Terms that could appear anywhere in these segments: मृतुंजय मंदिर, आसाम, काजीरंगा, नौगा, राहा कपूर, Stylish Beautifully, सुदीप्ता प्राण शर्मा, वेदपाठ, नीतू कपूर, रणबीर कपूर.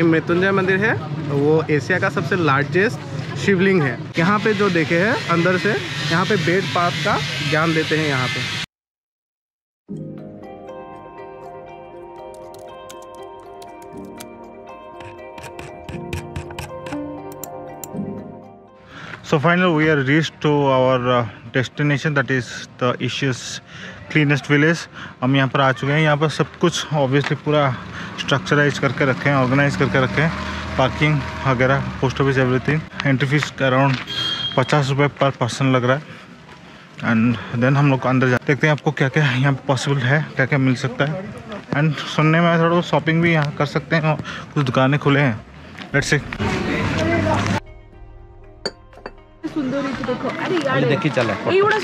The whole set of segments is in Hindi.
मृतुंजय मंदिर है, वो एशिया का सबसे लार्जेस्ट शिवलिंग है। यहाँ पे जो देखे हैं अंदर से, यहाँ पे वेद पाठ का ज्ञान देते हैं। यहाँ पे So finally we are reached to our destination, that is the Asia's cleanest village। हम यहाँ पर आ चुके हैं। यहाँ पर सब कुछ ऑब्वियसली पूरा स्ट्रक्चराइज करके रखे हैं, ऑर्गेनाइज करके रखे हैं। पार्किंग वगैरह, post office, everything. Entry fees around 50 रुपये पर पर्सन लग रहा है। एंड देन हम लोग अंदर जाते, देखते हैं आपको क्या क्या यहाँ पॉसिबल है, क्या क्या मिल सकता है। एंड सुनने में थोड़ा शॉपिंग भी यहाँ कर सकते हैं, और कुछ दुकानें खुले हैं। Let's see. देखिए चला कैमरा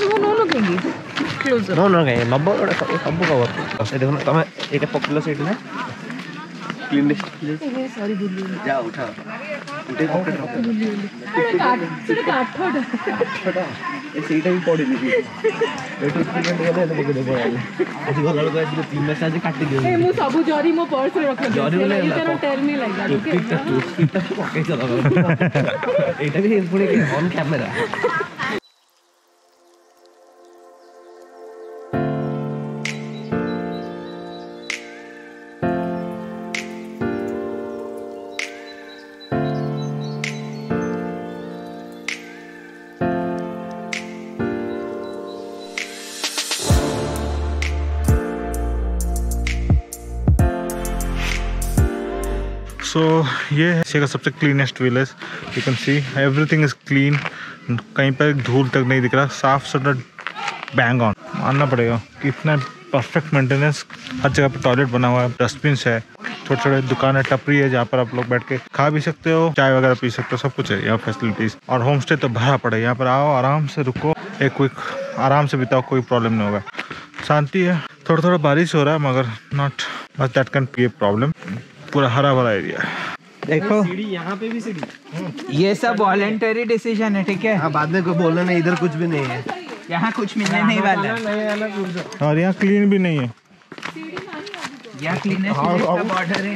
सो ये है एशिया का सबसे cleanest village. You can see everything is clean, कहीं पर धूल तक नहीं दिख रहा, साफ सुथरा। बैंग ऑन मानना पड़ेगा कितना परफेक्ट मेंटेनेंस। हर जगह पे टॉयलेट बना हुआ है, डस्टबिन है, छोटे छोटे दुकान है, टपरी है जहाँ पर आप लोग बैठ के खा भी सकते हो, चाय वगैरह पी सकते हो, सब कुछ है यहाँ फैसिलिटीज। और होम स्टे तो भरा पड़ा है। यहाँ पर आओ, आराम से रुको, एक वीक आराम से बिताओ, कोई प्रॉब्लम नहीं होगा। शांति है। थोड़ा थोड़ा बारिश हो रहा है मगर not but that can be a problem. पूरा हरा भरा एरिया देखो। यहाँ पे भी सीढ़ी। ये सब वॉलंटरी डिसीजन है, ठीक है। हाँ, बाद में कोई बोलना नहीं, इधर कुछ भी नहीं है, यहाँ कुछ मिलने नहीं वाला। और यहाँ क्लीन भी नहीं है, यहाँ क्लीन है बॉर्डर है।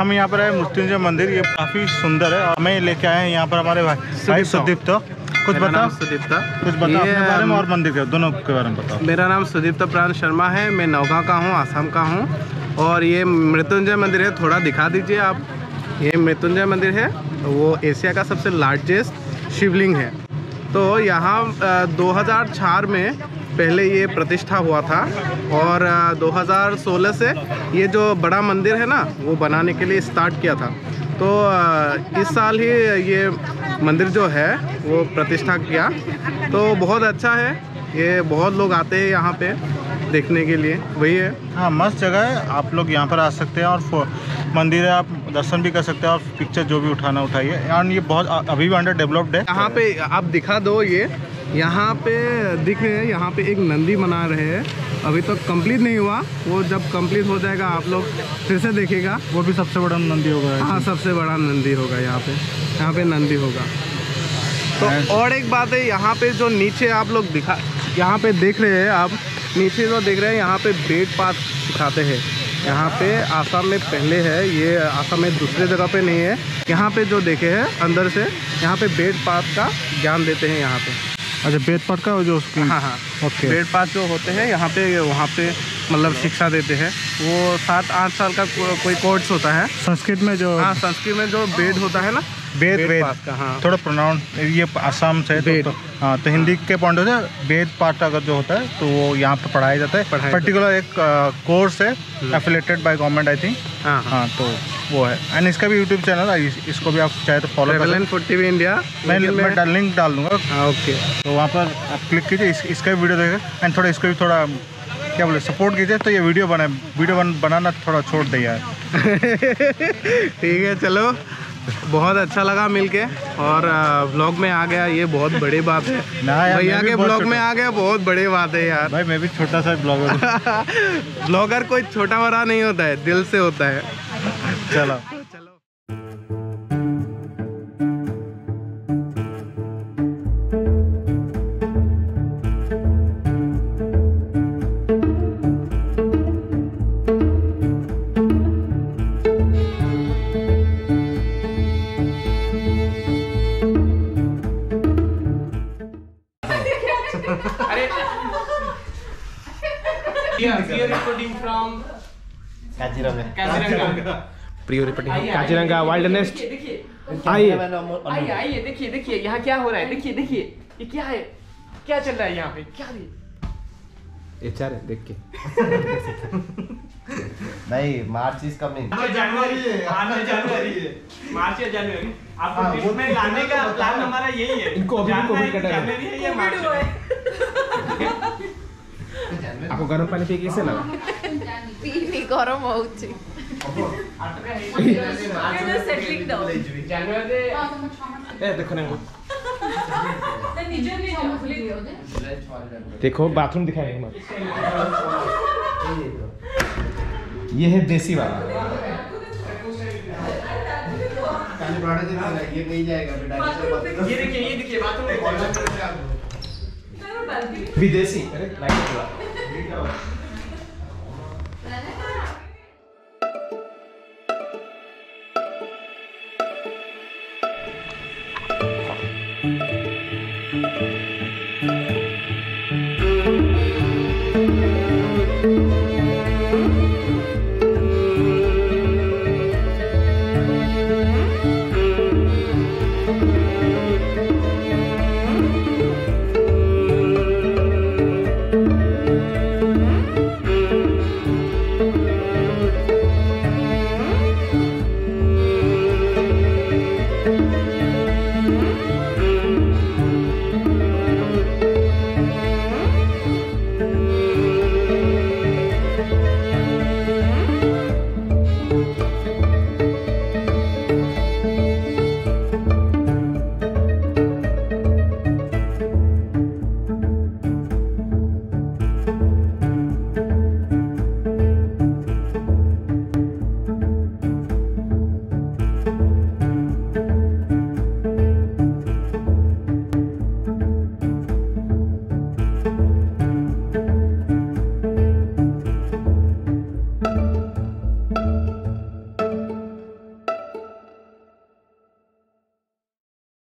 हम यहाँ पर आए मृत्युंजय मंदिर, ये काफी सुंदर है। हमें लेके आए हैं यहाँ पर हमारे भाई सुदीप्ता। कुछ बताओ सुदीप्ता, कुछ बताओ अपने बारे में और मंदिर के दोनों के बारे में बताओ। मेरा नाम सुदीप्ता प्राण शर्मा है, मैं नौगा का हूँ, आसाम का हूँ। और ये मृत्युंजय मंदिर है, थोड़ा दिखा दीजिए आप। ये मृत्युंजय मंदिर है, वो एशिया का सबसे लार्जेस्ट शिवलिंग है। तो यहाँ 2004 में पहले ये प्रतिष्ठा हुआ था, और 2016 से ये जो बड़ा मंदिर है ना, वो बनाने के लिए स्टार्ट किया था। तो इस साल ही ये मंदिर जो है वो प्रतिष्ठा किया, तो बहुत अच्छा है। ये बहुत लोग आते हैं यहाँ पे देखने के लिए, वही है। हाँ, मस्त जगह है, आप लोग यहाँ पर आ सकते हैं। और मंदिर है, आप दर्शन भी कर सकते हैं, और पिक्चर जो भी उठाना उठाइए। एंड ये बहुत अभी भी अंडर डेवलप्ड है। यहाँ पे आप दिखा दो, ये यहाँ पे दिख रहे हैं, यहाँ पे एक नंदी बना रहे हैं, अभी तक कंप्लीट नहीं हुआ। वो जब कंप्लीट हो जाएगा आप लोग फिर से देखेगा। वो भी सबसे बड़ा नंदी होगा। हाँ, सबसे बड़ा नंदी होगा यहाँ पे, यहाँ पे नंदी होगा। तो और एक बात है, यहाँ पे जो नीचे आप लोग दिखा, यहाँ पे देख रहे हैं आप, नीचे जो देख रहे हैं यहाँ पे वेद पाठ सिखाते हैं। यहाँ पे आसाम में पहले है, ये आसाम में दूसरे जगह पे नहीं है। यहाँ पे जो देखे हैं अंदर से, यहाँ पे वेद पाठ का ज्ञान देते हैं यहाँ पे। अच्छा बेदपाट का जो उसकी हाँ ओके बेदपाट जो होते हैं यहाँ पे वहाँ पे मतलब शिक्षा देते हैं वो 7-8 साल का कोई कोर्स होता है संस्कृत में जो हाँ संस्कृत में जो वेद होता है ना वेद वेद का हाँ थोड़ा प्रोनाउंस ये आसाम से हाँ तो हिंदी के पॉइंट से वेद पाठ अगर जो होता है तो वो यहाँ पे पढ़ाया जाता है पर्टिकुलर एक कोर्स है affiliated by government I think हाँ तो वो है एंड इसका भी यूट्यूब चैनल है इसको भी आप चाहे तो फॉलो कर सकते इंडिया मैं लिंक डाल दूँगा ओके तो वहाँ पर आप क्लिक कीजिए इसका भी वीडियो देखें एंड थोड़ा इसको भी थोड़ा क्या बोले सपोर्ट कीजिए तो ये वीडियो बनाना थोड़ा छोड़ दे यार ठीक है चलो बहुत अच्छा लगा मिलके और ब्लॉग में आ गया ये बहुत बड़ी बात है भैया के ब्लॉग में आ गया बहुत बड़ी बात है यार भाई मैं भी छोटा सा ब्लॉगर ब्लॉगर कोई छोटा बड़ा नहीं होता है दिल से होता है चलो। काजीरंगा वाइल्डनेस आइए आइए देखिए देखिए यहाँ क्या हो रहा है देखिए देखिए ये क्या है क्या चल रहा है यहाँ पे क्या एचआर है देख के नहीं मार्च इज कमिंग जनवरी आपको इसमें लाने का प्लान हमारा यही है इनको अभी कोविड कटा है आपको गर्म पानी पी कैसे लगा पीने गरम हो देखो बाथरूम दिखाएंगे मत ये है देसी वाला ये नहीं जाएगा बेटा ये देखिए बाथरूम विदेशी